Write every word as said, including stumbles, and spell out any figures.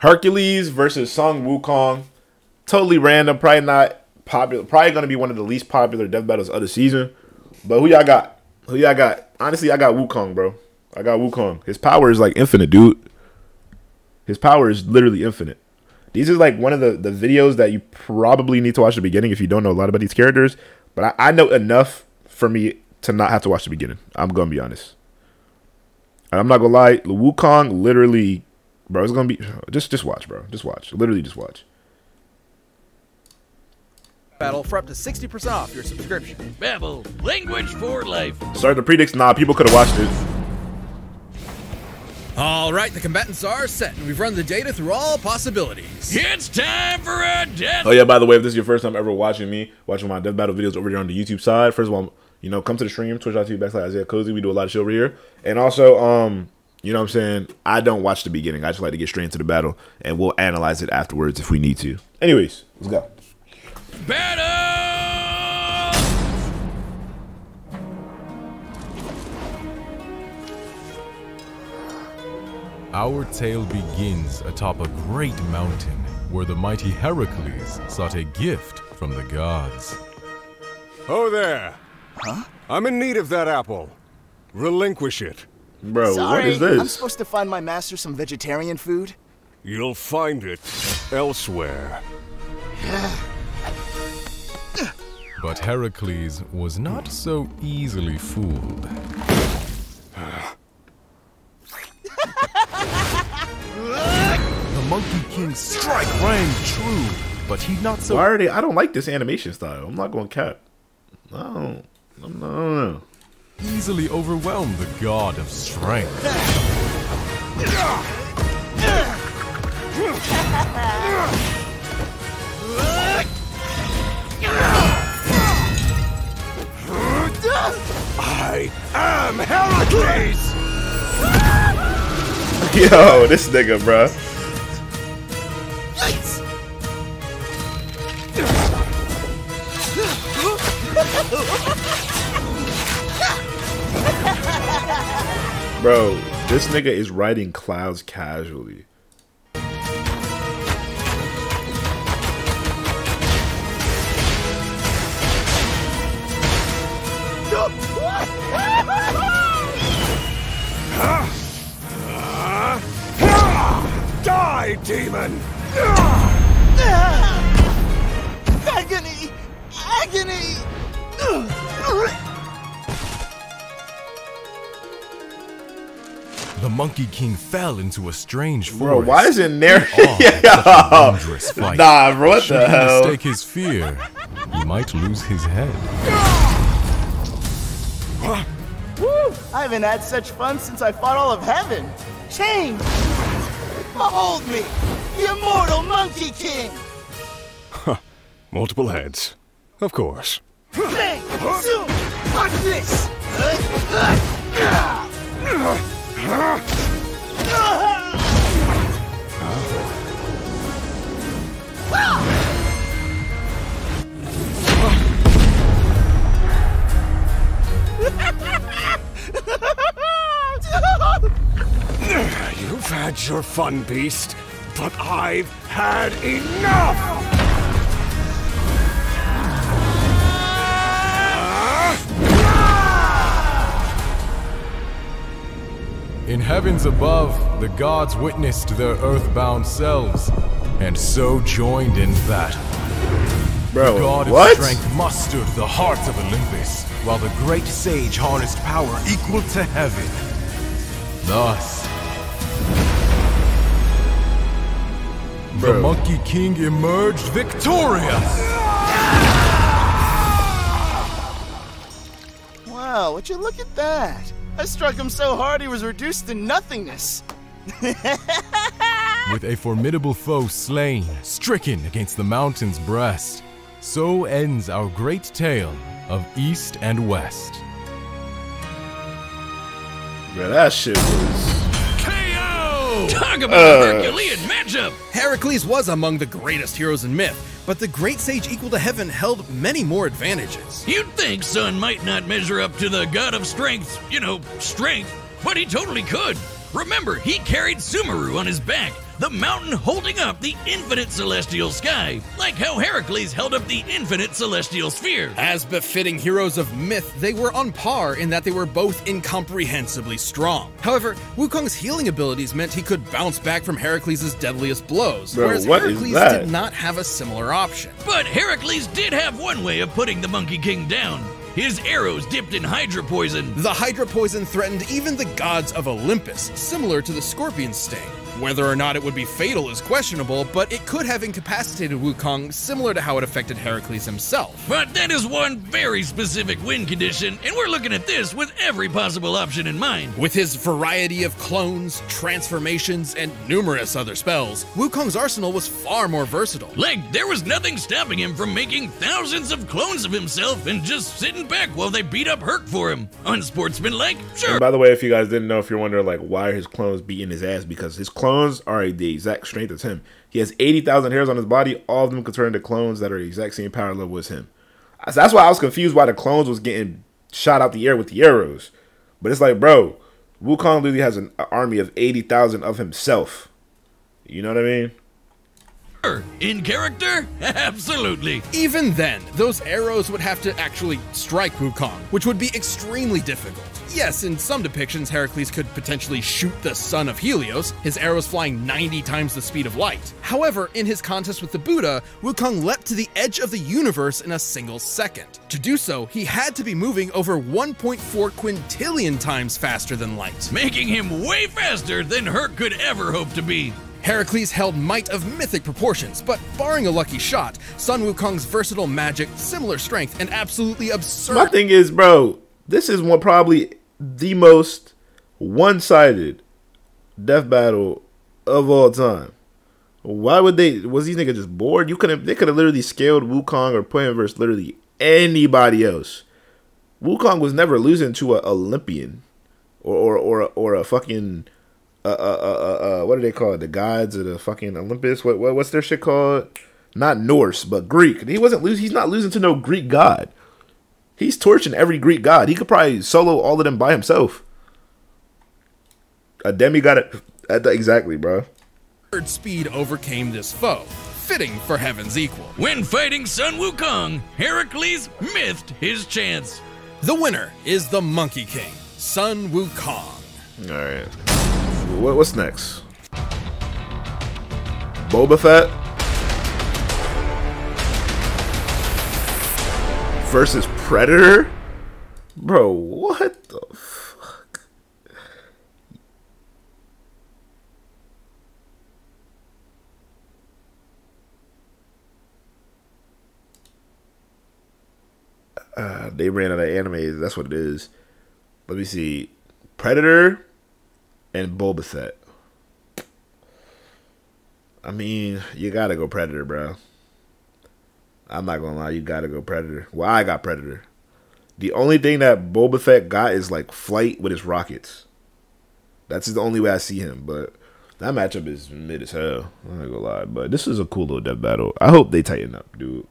Hercules versus Sun Wukong. Totally random. Probably not popular. Probably going to be one of the least popular death battles of the season. But who y'all got? Who y'all got? Honestly, I got Wukong, bro. I got Wukong. His power is like infinite, dude. His power is literally infinite. These is like one of the, the videos that you probably need to watch the beginning if you don't know a lot about these characters. But I, I know enough for me to not have to watch the beginning. I'm going to be honest. I'm not going to lie. Wukong literally... Bro, it's going to be... Just just watch, bro. Just watch. Literally just watch. Battle for up to sixty percent off your subscription. Babble. Language for life. Sorry, the predicts. Nah, people could have watched it. All right, the combatants are set, and we've run the data through all possibilities. It's time for a death. Oh yeah, by the way, if this is your first time ever watching me, watching my death battle videos over here on the YouTube side, first of all, you know, come to the stream, twitch dot t v backslash Isaiah Cozy. We do a lot of shit over here. And also, um, you know what I'm saying? I don't watch the beginning. I just like to get straight into the battle, and we'll analyze it afterwards if we need to. Anyways, let's go. Battle! Our tale begins atop a great mountain where the mighty Heracles sought a gift from the gods. Oh there! Huh? I'm in need of that apple. Relinquish it. Bro, sorry, what is this? I'm supposed to find my master some vegetarian food? You'll find it elsewhere. But Heracles was not so easily fooled. The Monkey King's strike rang true, but he's not so. Why are they? I don't like this animation style. I'm not going to cap. No, no, no, no. Easily overwhelmed the god of strength. I am Heracles. Yo, this nigga, bruh. Bro, this nigga is riding clouds casually. Die, demon! Agony! Agony! The Monkey King fell into a strange forest. Bro, why is it there? Yeah. Nah, bro, what the hell? Should he mistake his fear, he might lose his head. Woo! I haven't had such fun since I fought all of heaven. Change! Behold me, the immortal Monkey King! Huh. Multiple heads. Of course. Hey, Zoom! Watch this! You've had your fun, beast, but I've had enough! In heavens above, the gods witnessed their earthbound selves, and so joined in battle. Bro, the god what? of strength mustered the hearts of Olympus, while the great sage harnessed power equal to heaven. Thus, Bro. the Monkey King emerged victorious! Wow, would you look at that! I struck him so hard he was reduced to nothingness. With a formidable foe slain, stricken against the mountain's breast, so ends our great tale of East and West. Yeah, that shit was... K O! Talk about uh... a Herculean matchup! Heracles was among the greatest heroes in myth, but the great sage equal to heaven held many more advantages. You'd think Sun might not measure up to the god of strength, you know, strength, but he totally could. Remember, he carried Sumeru on his back, the mountain holding up the infinite celestial sky, like how Heracles held up the infinite celestial sphere. As befitting heroes of myth, they were on par in that they were both incomprehensibly strong. However, Wukong's healing abilities meant he could bounce back from Heracles' deadliest blows, Bro, whereas Heracles did not have a similar option. But Heracles did have one way of putting the Monkey King down. His arrows dipped in Hydra poison. The Hydra poison threatened even the gods of Olympus, similar to the scorpion sting. Whether or not it would be fatal is questionable, but it could have incapacitated Wukong, similar to how it affected Heracles himself. But that is one very specific win condition, and we're looking at this with every possible option in mind. With his variety of clones, transformations, and numerous other spells, Wukong's arsenal was far more versatile. Like, there was nothing stopping him from making thousands of clones of himself and just sitting back while they beat up Herc for him. Unsportsmanlike, sure. And by the way, if you guys didn't know, if you're wondering, like, why are his clones beating his ass, because his clones are the exact strength as him. He has eighty thousand hairs on his body. All of them could turn into clones that are the exact same power level as him. So that's why I was confused why the clones was getting shot out the air with the arrows. But it's like, bro, Wukong literally has an army of eighty thousand of himself. You know what I mean? In character? Absolutely. Even then, those arrows would have to actually strike Wukong, which would be extremely difficult. Yes, in some depictions, Heracles could potentially shoot the son of Helios, his arrows flying ninety times the speed of light. However, in his contest with the Buddha, Wukong leapt to the edge of the universe in a single second. To do so, he had to be moving over one point four quintillion times faster than light, making him way faster than Herc could ever hope to be. Heracles held might of mythic proportions, but barring a lucky shot, Sun Wukong's versatile magic, similar strength, and absolutely absurd— My thing is, bro, this is one probably the most one-sided death battle of all time. Why would they— was these niggas just bored? You couldn't— they could have literally scaled Wukong or put him versus literally anybody else. Wukong was never losing to an Olympian or or or, or a fucking— Uh, uh, uh, uh, uh, what do they call it? The gods of the fucking Olympus? What, what, what's their shit called? Not Norse, but Greek. He wasn't losing. He's not losing to no Greek god. He's torching every Greek god. He could probably solo all of them by himself. A demigod. Exactly, bro. Third speed overcame this foe. Fitting for heaven's equal. When fighting Sun Wukong, Heracles missed his chance. The winner is the Monkey King, Sun Wukong. All right. What's next? Boba Fett versus Predator? Bro, what the fuck? Uh, they ran out of animes. That's what it is. Let me see. Predator and Boba Fett. I mean, you gotta go Predator, bro. I'm not gonna lie, you gotta go Predator. Well, I got Predator. The only thing that Boba Fett got is like flight with his rockets. That's the only way I see him, but that matchup is mid as hell. I'm not gonna lie, but this is a cool little death battle. I hope they tighten up, dude.